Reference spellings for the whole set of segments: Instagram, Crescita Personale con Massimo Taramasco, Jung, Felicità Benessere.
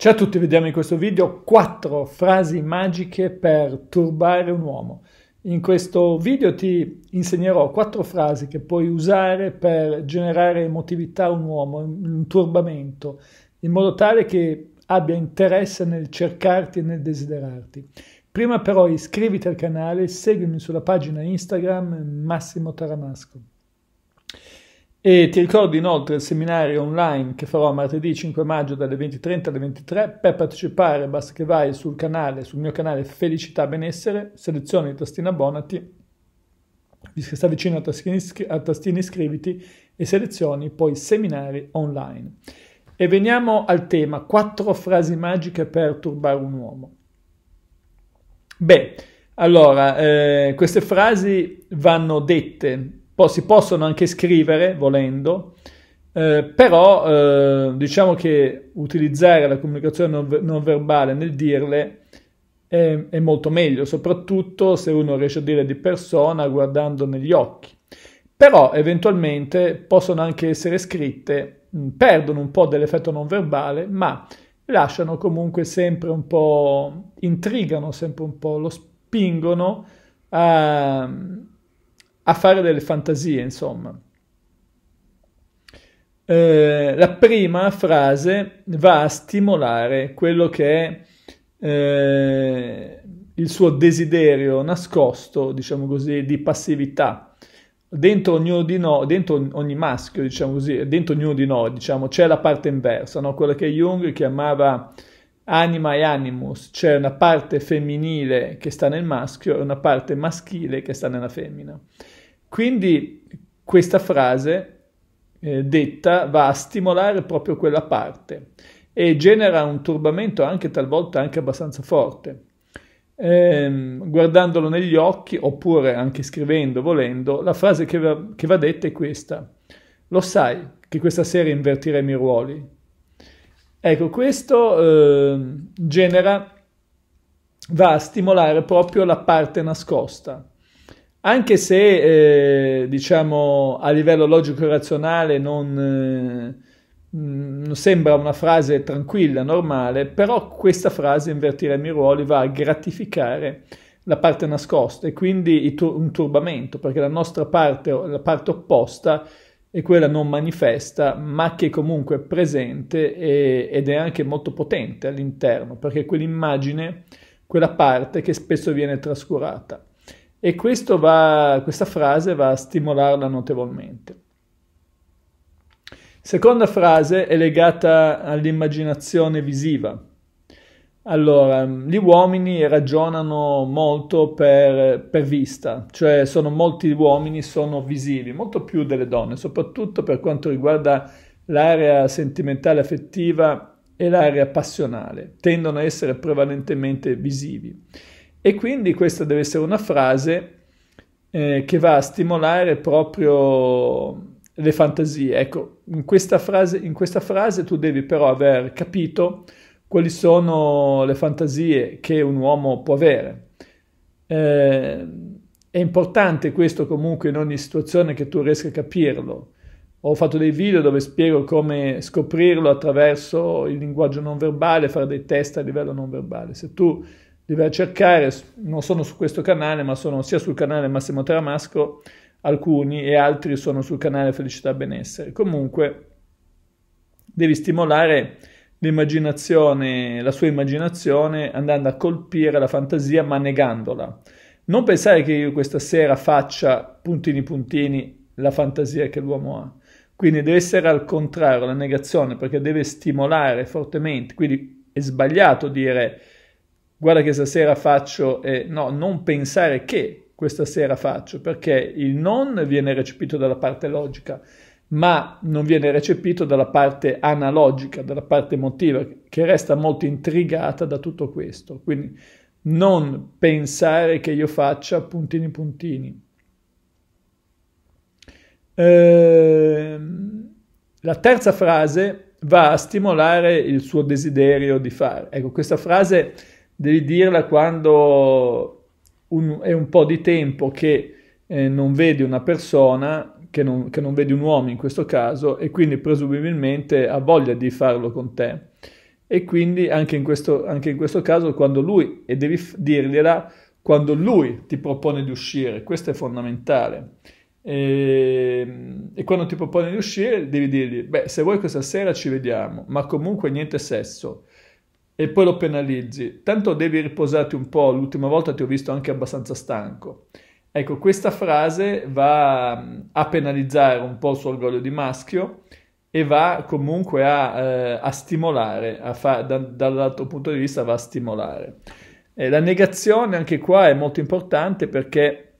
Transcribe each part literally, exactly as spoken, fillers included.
Ciao a tutti, vediamo in questo video quattro frasi magiche per turbare un uomo. In questo video ti insegnerò quattro frasi che puoi usare per generare emotività a un uomo, un turbamento, in modo tale che abbia interesse nel cercarti e nel desiderarti. Prima però iscriviti al canale, seguimi sulla pagina Instagram Massimo Taramasco. E ti ricordo inoltre il seminario online che farò martedì cinque maggio dalle venti e trenta alle ventitré. Per partecipare basta che vai sul canale, sul mio canale Felicità Benessere, selezioni il tastino abbonati, visto che sta vicino al tastino, iscri al tastino iscriviti, e selezioni poi seminari online. E veniamo al tema, quattro frasi magiche per turbare un uomo. Beh, allora, eh, queste frasi vanno dette. Si possono anche scrivere, volendo, eh, però eh, diciamo che utilizzare la comunicazione non, ver non verbale nel dirle è, è molto meglio, soprattutto se uno riesce a dire di persona guardando negli occhi. Però eventualmente possono anche essere scritte, mh, perdono un po' dell'effetto non verbale, ma lasciano comunque sempre un po', intrigano sempre un po', lo spingono a... a fare delle fantasie, insomma. Eh, la prima frase va a stimolare quello che è eh, il suo desiderio nascosto, diciamo così, di passività. Dentro ognuno di noi, dentro ogni maschio, diciamo così, dentro ognuno di noi, diciamo, c'è la parte inversa, no? Quella che Jung chiamava anima e animus, c'è una parte femminile che sta nel maschio e una parte maschile che sta nella femmina. Quindi questa frase eh, detta va a stimolare proprio quella parte e genera un turbamento anche talvolta anche abbastanza forte. Ehm, guardandolo negli occhi oppure anche scrivendo, volendo, la frase che va, che va detta è questa. Lo sai che questa sera invertiremo i ruoli? Ecco, questo eh, genera, va a stimolare proprio la parte nascosta. Anche se, eh, diciamo, a livello logico-razionale non, eh, mh, sembra una frase tranquilla, normale, però questa frase, invertire i miei ruoli, va a gratificare la parte nascosta e quindi un turbamento, perché la nostra parte, la parte opposta, e quella non manifesta ma che comunque è presente e, ed è anche molto potente all'interno, perché quell'immagine, quella parte che spesso viene trascurata, e questo va, questa frase va a stimolarla notevolmente. Seconda frase è legata all'immaginazione visiva. Allora, gli uomini ragionano molto per, per vista, cioè sono, molti uomini sono visivi, molto più delle donne, soprattutto per quanto riguarda l'area sentimentale affettiva e l'area passionale, tendono a essere prevalentemente visivi. E quindi questa deve essere una frase eh, che va a stimolare proprio le fantasie. Ecco, in questa frase, in questa frase tu devi però aver capito quali sono le fantasie che un uomo può avere. Eh, è importante questo comunque in ogni situazione, che tu riesca a capirlo. Ho fatto dei video dove spiego come scoprirlo attraverso il linguaggio non verbale, fare dei test a livello non verbale. Se tu devi cercare, non sono su questo canale, ma sono sia sul canale Massimo Taramasco alcuni, e altri sono sul canale Felicità Benessere. Comunque devi stimolare l'immaginazione, la sua immaginazione, andando a colpire la fantasia ma negandola. Non pensare che io questa sera faccia puntini puntini la fantasia che l'uomo ha. Quindi deve essere al contrario, la negazione, perché deve stimolare fortemente. Quindi è sbagliato dire guarda che stasera faccio, e no, non pensare che questa sera faccio, perché il non viene recepito dalla parte logica, ma non viene recepito dalla parte analogica, dalla parte emotiva, che resta molto intrigata da tutto questo. Quindi non pensare che io faccia puntini puntini. Eh, la terza frase va a stimolare il suo desiderio di fare. Ecco, questa frase devi dirla quando un, è un po' di tempo che eh, non vedi una persona, Che non, che non vedi un uomo in questo caso, e quindi presumibilmente ha voglia di farlo con te, E quindi anche in questo, anche in questo caso, quando lui, e devi dirgliela quando lui ti propone di uscire, questo è fondamentale, e, e quando ti propone di uscire devi dirgli: beh, se vuoi questa sera ci vediamo, ma comunque niente sesso. E poi lo penalizzi, tanto devi riposarti un po', l'ultima volta ti ho visto anche abbastanza stanco. Ecco, questa frase va a penalizzare un po' il suo orgoglio di maschio e va comunque a, eh, a stimolare, a fa, da, dall'altro punto di vista va a stimolare. E la negazione anche qua è molto importante perché,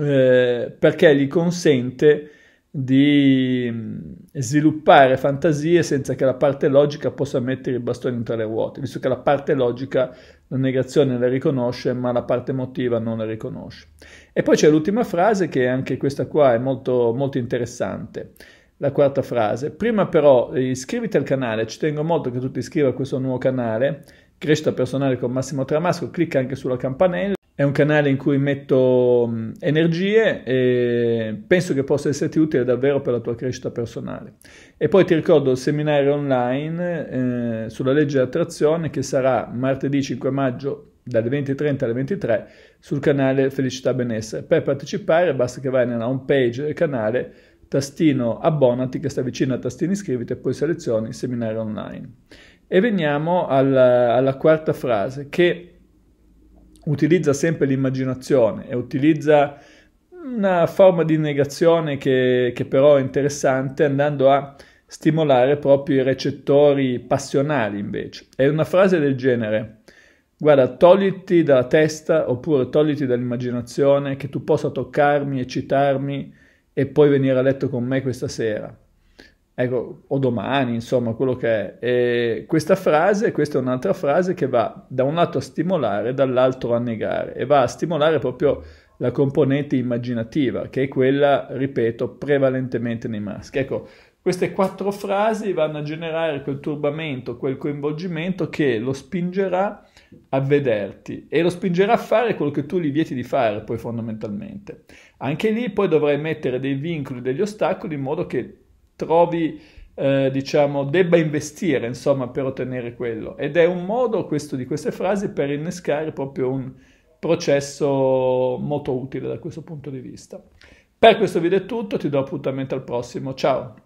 eh, perché gli consente di sviluppare fantasie senza che la parte logica possa mettere i bastoni tra le ruote, visto che la parte logica la negazione la riconosce, ma la parte emotiva non la riconosce. E poi c'è l'ultima frase, che anche questa qua è molto, molto interessante, la quarta frase. Prima però iscriviti al canale, ci tengo molto che tu ti iscriva a questo nuovo canale, Crescita Personale con Massimo Taramasco, clicca anche sulla campanella. È un canale in cui metto energie e penso che possa esserti utile davvero per la tua crescita personale. E poi ti ricordo il seminario online eh, sulla legge dell'attrazione, che sarà martedì cinque maggio dalle venti e trenta alle ventitré sul canale Felicità Benessere. Per partecipare basta che vai nella home page del canale, tastino abbonati che sta vicino a tastino iscriviti e poi selezioni seminario online. E veniamo alla, alla quarta frase, che utilizza sempre l'immaginazione e utilizza una forma di negazione che, che però è interessante, andando a stimolare proprio i recettori passionali invece. È una frase del genere: guarda, togliti dalla testa oppure togliti dall'immaginazione che tu possa toccarmi, eccitarmi e poi venire a letto con me questa sera. Ecco, o domani, insomma, quello che è. E questa frase, questa è un'altra frase che va da un lato a stimolare, dall'altro a negare, e va a stimolare proprio la componente immaginativa, che è quella, ripeto, prevalentemente nei maschi. Ecco, queste quattro frasi vanno a generare quel turbamento, quel coinvolgimento che lo spingerà a vederti e lo spingerà a fare quello che tu gli vieti di fare, poi fondamentalmente. Anche lì poi dovrai mettere dei vincoli, degli ostacoli, in modo che trovi, eh, diciamo, debba investire, insomma, per ottenere quello. Ed è un modo, questo, di queste frasi, per innescare proprio un processo molto utile da questo punto di vista. Per questo video è tutto, ti do appuntamento al prossimo, ciao!